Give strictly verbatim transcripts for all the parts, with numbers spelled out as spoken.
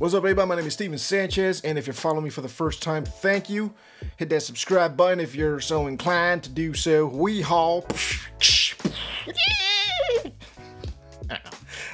What's up, everybody? My name is Steven Sanchez, and if you're following me for the first time, thank you. Hit that subscribe button if you're so inclined to do so. We haul.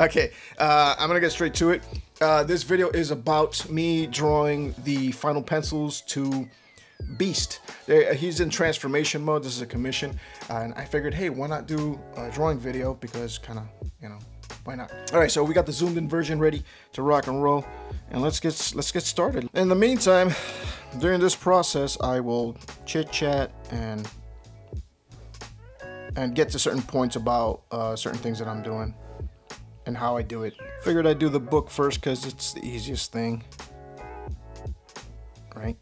Okay, uh, I'm gonna get straight to it. Uh, this video is about me drawing the final pencils to Beast. There, he's in transformation mode. This is a commission, uh, and I figured, hey, why not do a drawing video? Because kind of, you know, why not? All right, so we got the zoomed-in version ready to rock and roll, and let's get let's get started. In the meantime, during this process, I will chit-chat and and get to certain points about uh, certain things that I'm doing and how I do it. Figured I'd do the book first because it's the easiest thing, right?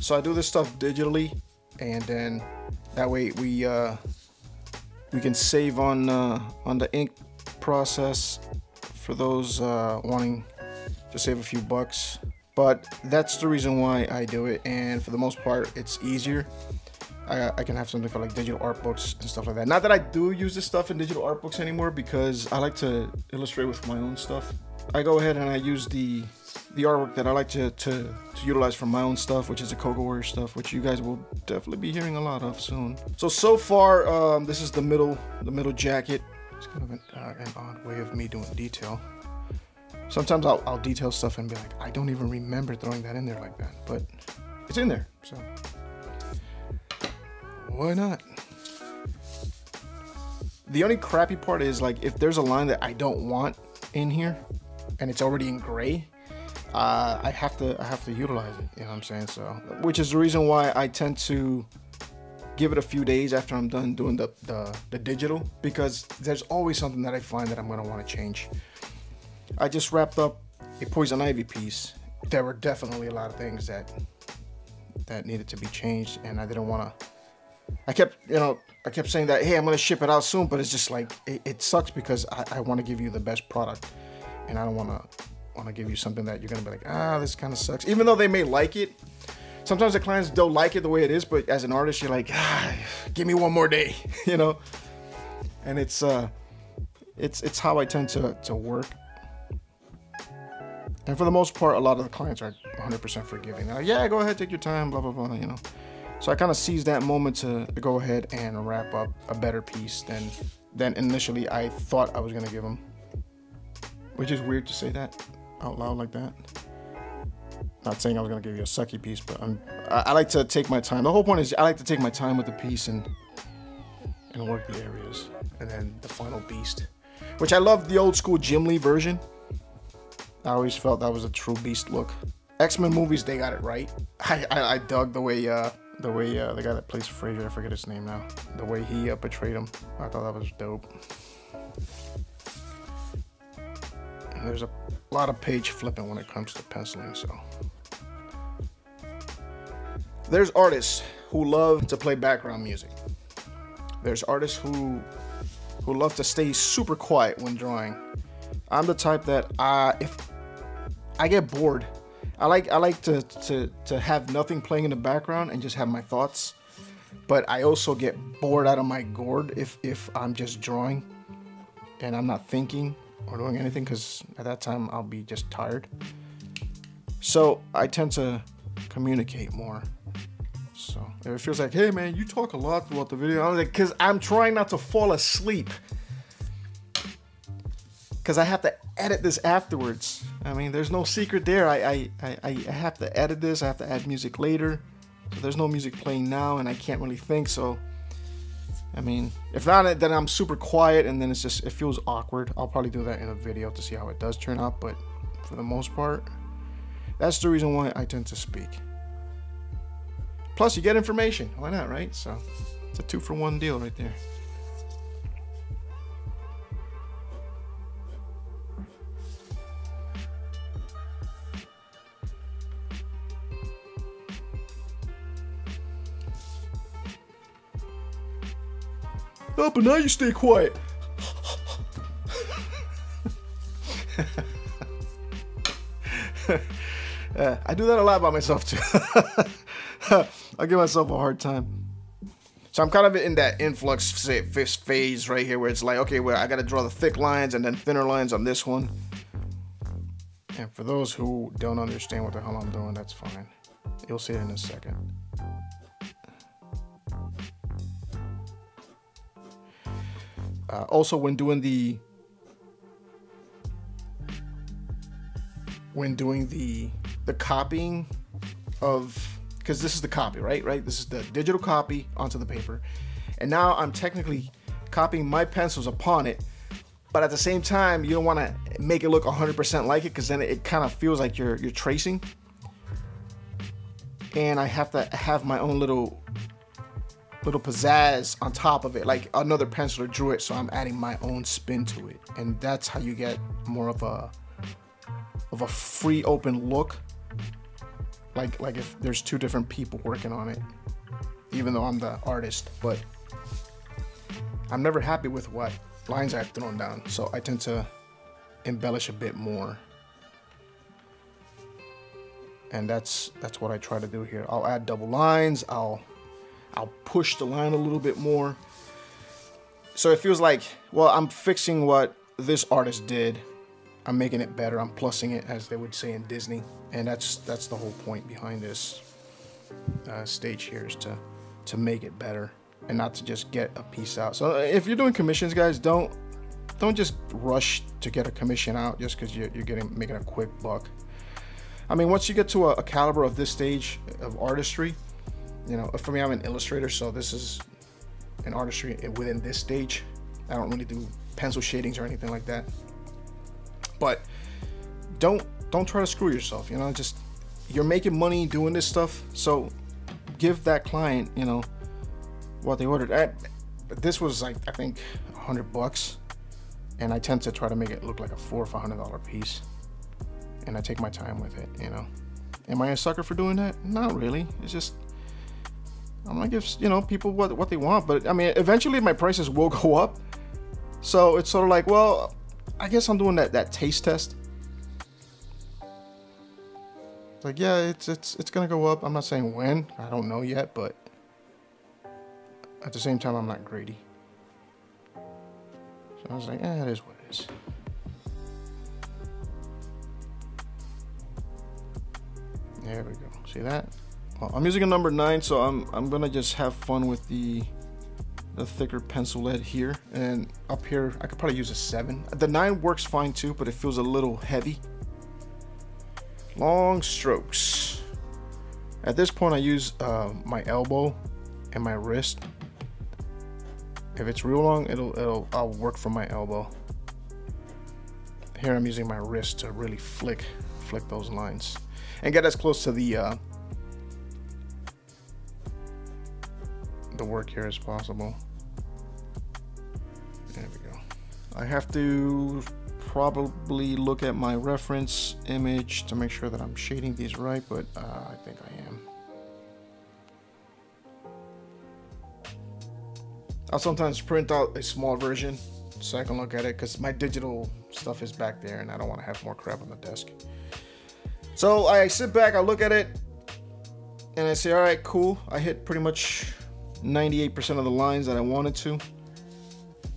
So I do this stuff digitally, and then that way we uh, we can save on uh, on the ink process for those uh, wanting to save a few bucks. But that's the reason why I do it, and for the most part, it's easier. I, I can have something for like digital art books and stuff like that. Not that I do use this stuff in digital art books anymore, because I like to illustrate with my own stuff. I go ahead and I use the the artwork that I like to, to, to utilize for my own stuff, which is the Cocoa Warrior stuff, which you guys will definitely be hearing a lot of soon. So, so far, um, this is the middle, the middle jacket. It's kind of an, uh, an odd way of me doing detail. Sometimes I'll, I'll detail stuff and be like, I don't even remember throwing that in there like that, but it's in there, so why not? The only crappy part is, like, if there's a line that I don't want in here and it's already in gray, Uh, I have to I have to utilize it, you know what I'm saying? So, which is the reason why I tend to give it a few days after I'm done doing the, the, the digital, because there's always something that I find that I'm gonna wanna change. I just wrapped up a Poison Ivy piece. There were definitely a lot of things that that needed to be changed, and I didn't wanna, I kept, you know, I kept saying that, hey, I'm gonna ship it out soon, but it's just like, it, it sucks because I, I wanna give you the best product, and I don't wanna, want to give you something that you're gonna be like, ah, this kind of sucks. Even though they may like it, sometimes the clients don't like it the way it is, but as an artist, you're like, ah, give me one more day, you know? And it's uh, it's it's how I tend to, to work. And for the most part, a lot of the clients are one hundred percent forgiving. They're like, yeah, go ahead, take your time, blah, blah, blah, you know? So I kind of seized that moment to go ahead and wrap up a better piece than, than initially I thought I was gonna give them, which is weird to say that out loud like that. Not saying I was gonna give you a sucky piece, but I'm, I, I like to take my time. The whole point is I like to take my time with the piece and and work the areas. And then the final Beast, which I love the old school Jim Lee version. I always felt that was a true Beast look. X-Men movies, they got it right. I, I, I dug the way uh, the way uh, the guy that plays Frasier, I forget his name now, the way he uh, portrayed him. I thought that was dope. There's a lot of page flipping when it comes to penciling, so. There's artists who love to play background music. There's artists who who love to stay super quiet when drawing. I'm the type that I, if I get bored, I like I like to, to, to have nothing playing in the background and just have my thoughts. But I also get bored out of my gourd if, if I'm just drawing and I'm not thinking or doing anything, because at that time I'll be just tired. So I tend to communicate more. So if it feels like, hey man, you talk a lot throughout the video, I'm like, because I'm trying not to fall asleep, because I have to edit this afterwards. I mean, there's no secret there. I, I, I, I have to edit this. I have to add music later. So there's no music playing now, and I can't really think. So I mean, if not, then I'm super quiet, and then it's just, it feels awkward. I'll probably do that in a video to see how it does turn out, but for the most part, that's the reason why I tend to speak. Plus, you get information. Why not, right? So it's a two for one deal right there. Oh, but now you stay quiet. uh, I do that a lot by myself too. I give myself a hard time. So I'm kind of in that influx phase right here, where it's like, okay, well, I got to draw the thick lines and then thinner lines on this one. And for those who don't understand what the hell I'm doing, that's fine. You'll see it in a second. Uh, also, when doing the when doing the the copying of, because this is the copy, right? Right? This is the digital copy onto the paper. And now I'm technically copying my pencils upon it, but at the same time, you don't want to make it look one hundred percent like it, because then it kind of feels like you're you're tracing. And I have to have my own little little pizzazz on top of it, like another penciler drew it, so I'm adding my own spin to it, and that's how you get more of a of a free, open look. Like like if there's two different people working on it, even though I'm the artist, but I'm never happy with what lines I've thrown down, so I tend to embellish a bit more. And that's that's what I try to do here. I'll add double lines, I'll I'll push the line a little bit more. So it feels like, well, I'm fixing what this artist did. I'm making it better, I'm plussing it, as they would say in Disney. And that's that's the whole point behind this uh, stage here, is to, to make it better and not to just get a piece out. So if you're doing commissions, guys, don't don't just rush to get a commission out just because you're, you're getting making a quick buck. I mean, once you get to a, a caliber of this stage of artistry, you know, for me, I'm an illustrator, so this is an artistry within this stage. I don't really do pencil shadings or anything like that. But don't don't try to screw yourself, you know, just, you're making money doing this stuff, so give that client, you know, what they ordered. I, this was like, I think, a hundred bucks, and I tend to try to make it look like a four or five hundred dollar piece, and I take my time with it, you know. Am I a sucker for doing that? Not really. It's just, I'm gonna give, you know, people what, what they want, but I mean, eventually my prices will go up, so it's sort of like, well, I guess I'm doing that, that taste test. Like, yeah, it's it's it's gonna go up. I'm not saying when, I don't know yet, but at the same time, I'm not greedy. So I was like, eh, it is what it is. There we go, see that? Well, I'm using a number nine, so I'm, I'm gonna just have fun with the the thicker pencil head here, and up here I could probably use a seven. The nine works fine too, but it feels a little heavy. Long strokes. At this point I use uh, my elbow and my wrist. If it's real long, it'll, it'll I'll work from my elbow. Here I'm using my wrist to really flick flick those lines and get as close to the uh, the work here as possible. There we go. I have to probably look at my reference image to make sure that I'm shading these right, but uh, I think I am. I'll sometimes print out a small version so I can look at it, because my digital stuff is back there and I don't want to have more crap on the desk. So I sit back, I look at it, and I say, all right, cool. I hit pretty much ninety-eight percent of the lines that I wanted to,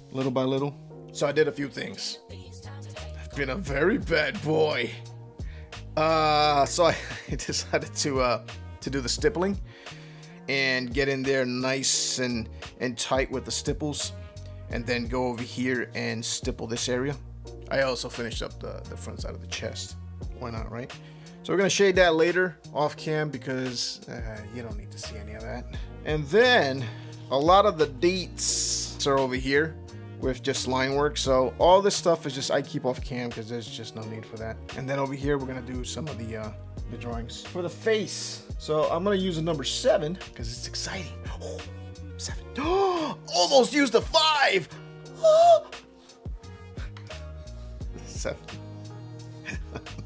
little by little. So I did a few things. I've been a very bad boy. Uh, so I decided to uh, to do the stippling and get in there nice and, and tight with the stipples, and then go over here and stipple this area. I also finished up the, the front side of the chest. Why not, right? So we're gonna shade that later off cam, because uh, you don't need to see any of that. And then a lot of the deets are over here with just line work. So all this stuff is just, I keep off cam because there's just no need for that. And then over here, we're gonna do some of the, uh, the drawings for the face. So I'm gonna use a number seven because it's exciting. Oh, seven. Almost used a five. Seven.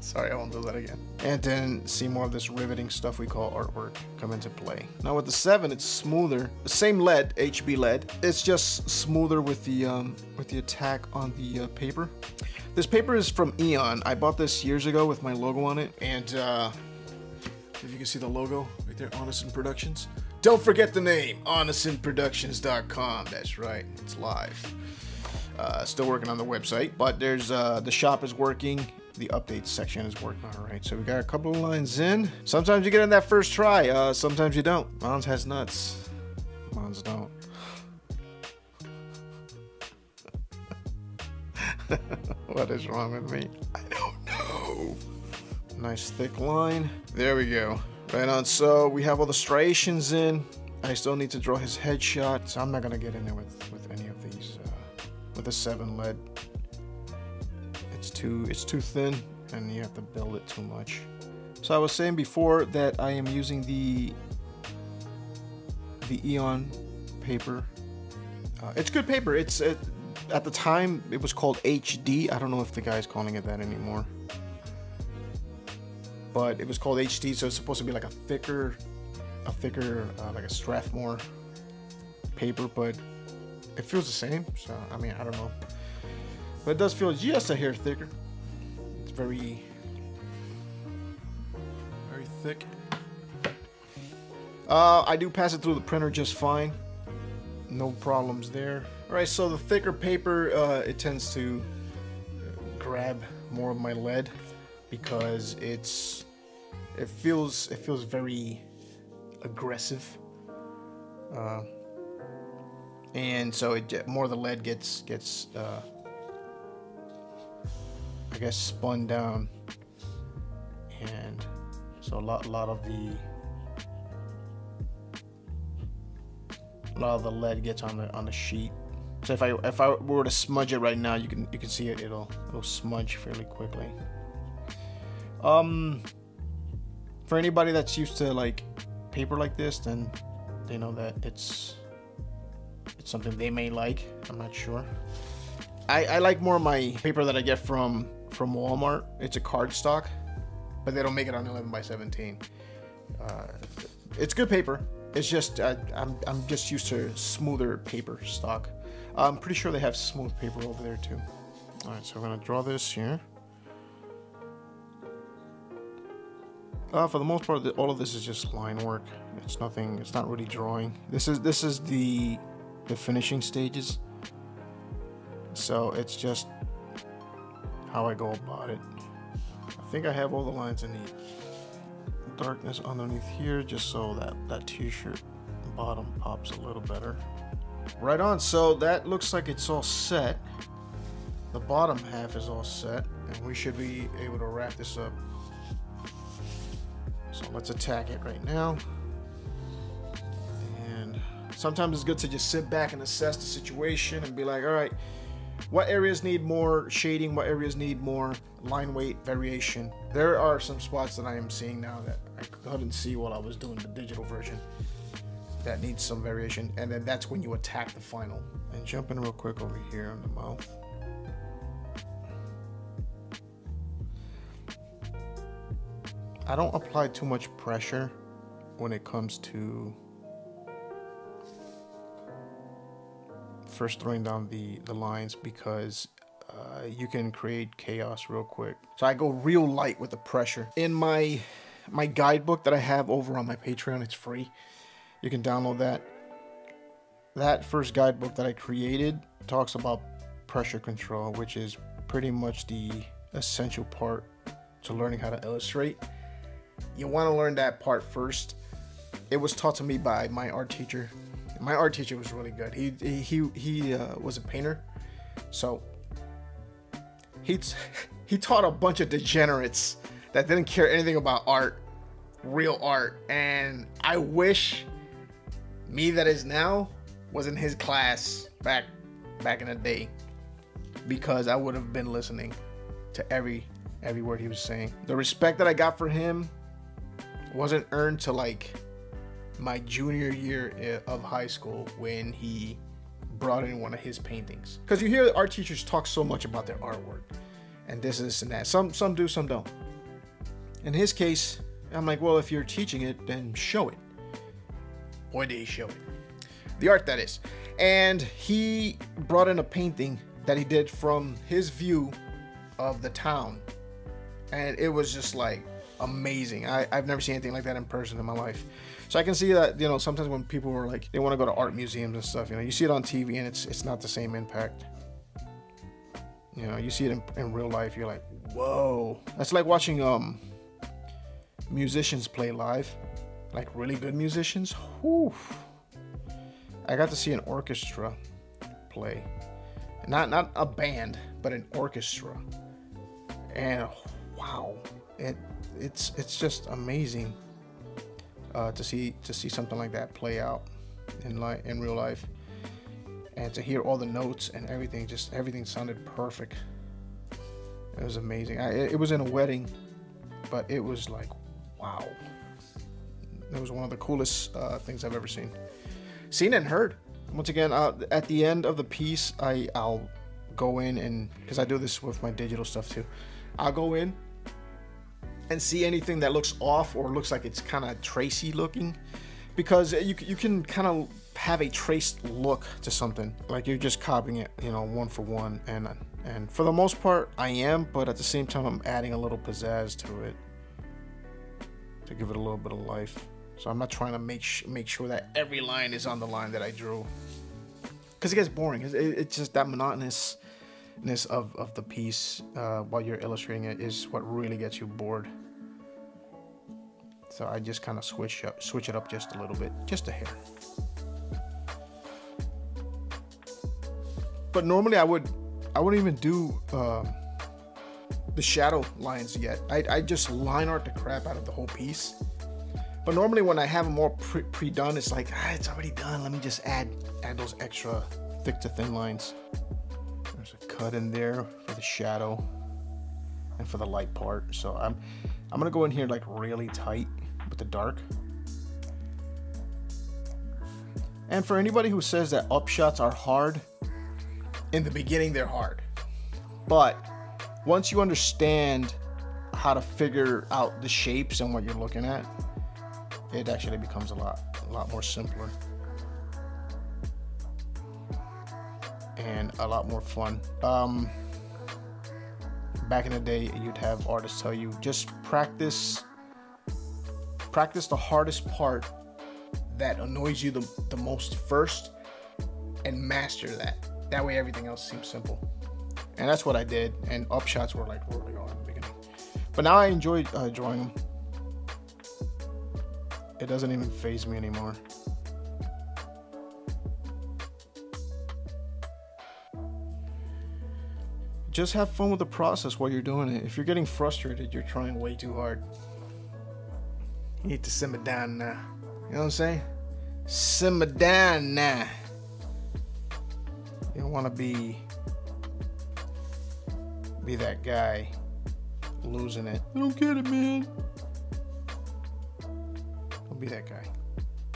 Sorry, I won't do that again. And then see more of this riveting stuff we call artwork come into play. Now with the seven, it's smoother. The same lead, H B lead. It's just smoother with the um, with the attack on the uh, paper. This paper is from Eon. I bought this years ago with my logo on it. And uh, if you can see the logo right there, Onixan Productions. Don't forget the name, Onixan Productions dot com. That's right, it's live. Uh, still working on the website, but there's uh, the shop is working. the updates section is working on. All right, so we got a couple of lines in. Sometimes you get in that first try. Uh, sometimes you don't. Mons has nuts. Mons don't. What is wrong with me? I don't know. Nice thick line. There we go. Right on. So we have all the striations in. I still need to draw his headshot, so I'm not gonna get in there with with any of these uh, with a seven lead. It's too it's too thin, and you have to build it too much. So I was saying before that I am using the the Eon paper. Uh, it's good paper. It's it, at the time it was called H D. I don't know if the guy's calling it that anymore, but it was called H D. So it's supposed to be like a thicker. a thicker, uh, like a Strathmore paper, but it feels the same. So, I mean, I don't know, but it does feel just a hair thicker. It's very, very thick. Uh, I do pass it through the printer just fine. No problems there. All right, so the thicker paper, uh, it tends to grab more of my lead because it's, it feels, it feels very aggressive, uh, and so it more of the lead gets gets uh, I guess spun down, and so a lot a lot of the a lot of the lead gets on the on the sheet. So if I if I were to smudge it right now, you can you can see it it'll it'll smudge fairly quickly. Um, for anybody that's used to like paper like this, then they know that it's it's something they may like. I'm not sure. I, I like more of my paper that I get from from Walmart. It's a cardstock, but they don't make it on eleven by seventeen. Uh, it's good paper. It's just I, I'm I'm just used to smoother paper stock. I'm pretty sure they have smooth paper over there too. All right, so I'm gonna draw this here. Uh, for the most part, all of this is just line work. It's nothing. It's not really drawing. This is this is the the finishing stages. So it's just how I go about it. I think I have all the lines I need. Darkness underneath here, just so that that t-shirt bottom pops a little better. Right on. So that looks like it's all set. The bottom half is all set, and we should be able to wrap this up. So let's attack it right now. And sometimes it's good to just sit back and assess the situation and be like, all right, what areas need more shading? What areas need more line weight variation? There are some spots that I am seeing now that I couldn't see while I was doing the digital version that needs some variation. And then that's when you attack the final. And jumping real quick over here on the mouth. I don't apply too much pressure when it comes to first throwing down the, the lines because uh, you can create chaos real quick. So I go real light with the pressure. In my, my guidebook that I have over on my Patreon, it's free. You can download that. That first guidebook that I created talks about pressure control, which is pretty much the essential part to learning how to illustrate. You want to learn that part first. It was taught to me by my art teacher. My art teacher was really good. He he he uh, was a painter, so he he taught a bunch of degenerates that didn't care anything about art, real art. And I wish me that is now was in his class back back in the day, because I would have been listening to every every word he was saying. The respect that I got for him wasn't earned till like my junior year of high school when he brought in one of his paintings. Because you hear art teachers talk so much about their artwork and this, this, and that. Some, some do, some don't. In his case, I'm like, well, if you're teaching it, then show it. Boy, did he show it. The art, that is. And he brought in a painting that he did from his view of the town. And it was just like, amazing. I, I've never seen anything like that in person in my life. So I can see that, you know, sometimes when people are like, they want to go to art museums and stuff, you know, you see it on T V and it's it's not the same impact. You know, you see it in, in real life, you're like, whoa. That's like watching um musicians play live, like really good musicians. Whew. I got to see an orchestra play. Not not a band, but an orchestra. And wow, it it's it's just amazing uh, to see to see something like that play out in life, in real life, and to hear all the notes and everything. Just everything sounded perfect. It was amazing. I, it was in a wedding, but it was like, wow. It was one of the coolest uh, things I've ever seen, seen and heard. Once again, uh, at the end of the piece, I, I'll go in and, because I do this with my digital stuff too, I'll go in and see anything that looks off or looks like it's kind of tracy looking, because you, you can kind of have a traced look to something, like you're just copying it, you know, one for one. And and for the most part, I am, but at the same time, I'm adding a little pizzazz to it to give it a little bit of life. So I'm not trying to make sh make sure that every line is on the line that I drew, because it gets boring. It's, it, it's just that monotonousness of, of the piece uh, while you're illustrating it is what really gets you bored. So I just kind of switch up, switch it up just a little bit, just a hair. But normally I would, I wouldn't even do uh, the shadow lines yet. I I just line art the crap out of the whole piece. But normally when I have them all pre, pre done, it's like, ah, it's already done. Let me just add add those extra thick to thin lines. There's a cut in there for the shadow and for the light part. So I'm I'm gonna go in here like really tight with the dark. And for anybody who says that upshots are hard, in the beginning they're hard, but once you understand how to figure out the shapes and what you're looking at, it actually becomes a lot, a lot more simpler and a lot more fun. Um, back in the day, you'd have artists tell you, just practice, practice the hardest part that annoys you the, the most first and master that. That way everything else seems simple. And that's what I did. And upshots were like really hard in the beginning. But now I enjoy uh, drawing them. It doesn't even faze me anymore. Just have fun with the process while you're doing it. If you're getting frustrated, you're trying way too hard. You need to simmer down now. You know what I'm saying? Simmer down now. You don't want to be be that guy losing it. I don't get it, man. Be that guy.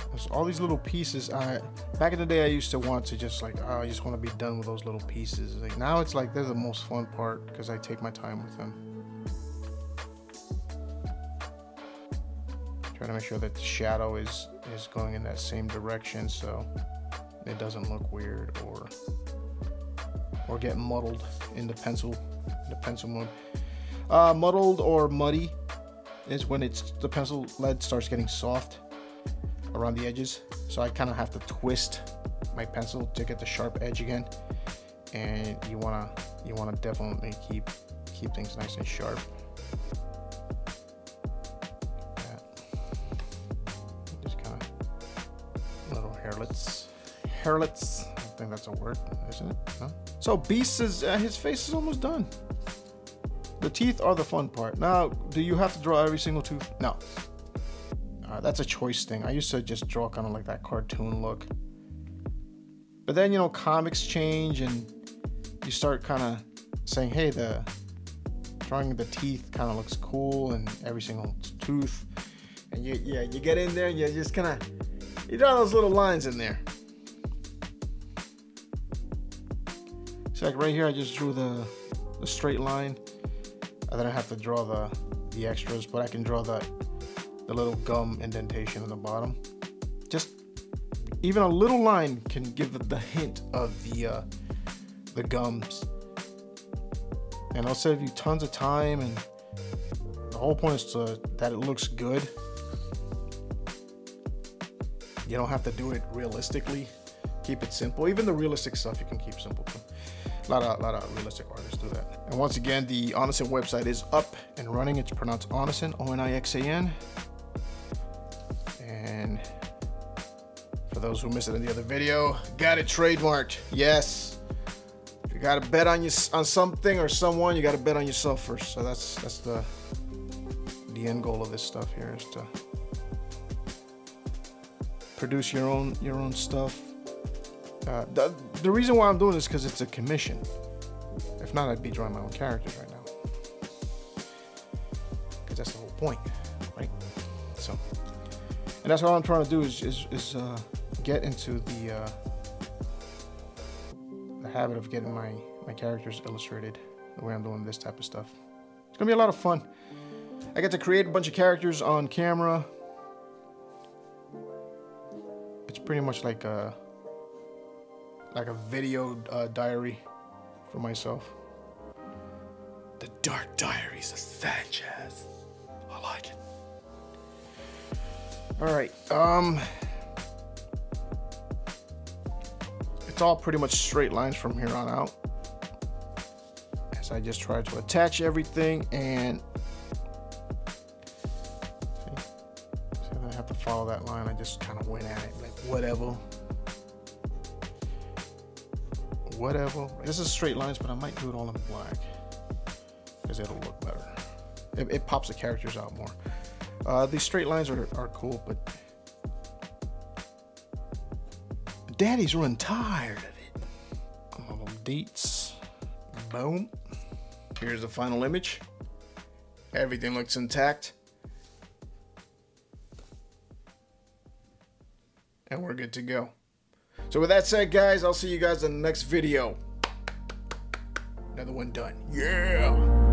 There's all these little pieces. I back in the day I used to want to just like, oh, I just want to be done with those little pieces. Like now it's like they're the most fun part because I take my time with them. Try to make sure that the shadow is is going in that same direction so it doesn't look weird or or get muddled in the pencil the pencil mode. Uh, muddled or muddy is when it's the pencil lead starts getting soft around the edges, so I kind of have to twist my pencil to get the sharp edge again. And you wanna you wanna definitely keep keep things nice and sharp. Yeah. Just kind of little hairlets, hairlets. I think that's a word, isn't it? No? So Beast is uh, his face is almost done. The teeth are the fun part. Now, do you have to draw every single tooth? No. Uh, that's a choice thing. I used to just draw kind of like that cartoon look. But then, you know, comics change and you start kind of saying, hey, the drawing the teeth kind of looks cool and every single tooth. And you, yeah, you get in there and you just kind of, you draw those little lines in there. So like right here, I just drew the, the straight line. I don't have to draw the the extras, but I can draw the the little gum indentation in the bottom. Just even a little line can give the hint of the uh, the gums, and it'll save you tons of time. And the whole point is to, that it looks good. You don't have to do it realistically. Keep it simple. Even the realistic stuff you can keep simple too. A lot of a lot of realistic artists do. for that. And once again, the Onixan website is up and running. It's pronounced Onixan, O N I X A N. And for those who missed it in the other video, got it trademarked. Yes. If you gotta bet on your, on something or someone, you gotta bet on yourself first. So that's that's the the end goal of this stuff here, is to produce your own your own stuff. Uh, the, the reason why I'm doing this, because it's a commission. If not, I'd be drawing my own characters right now, because that's the whole point, right? So, and that's all I'm trying to do is is, is uh, get into the uh, the habit of getting my my characters illustrated the way I'm doing this type of stuff. It's gonna be a lot of fun. I get to create a bunch of characters on camera. It's pretty much like a like a video uh, diary for myself. The Dark Diaries of Sanchez. I like it. All right. Um, it's all pretty much straight lines from here on out, as I just try to attach everything, and see, so I have to follow that line. I just kind of went at it like whatever. Whatever. This is straight lines, but I might do it all in black because it'll look better. It, it pops the characters out more. Uh, these straight lines are, are cool, but Daddy's run tired of it. I'm on dates. Boom. Here's the final image. Everything looks intact. And we're good to go. So with that said, guys, I'll see you guys in the next video. Another one done. Yeah!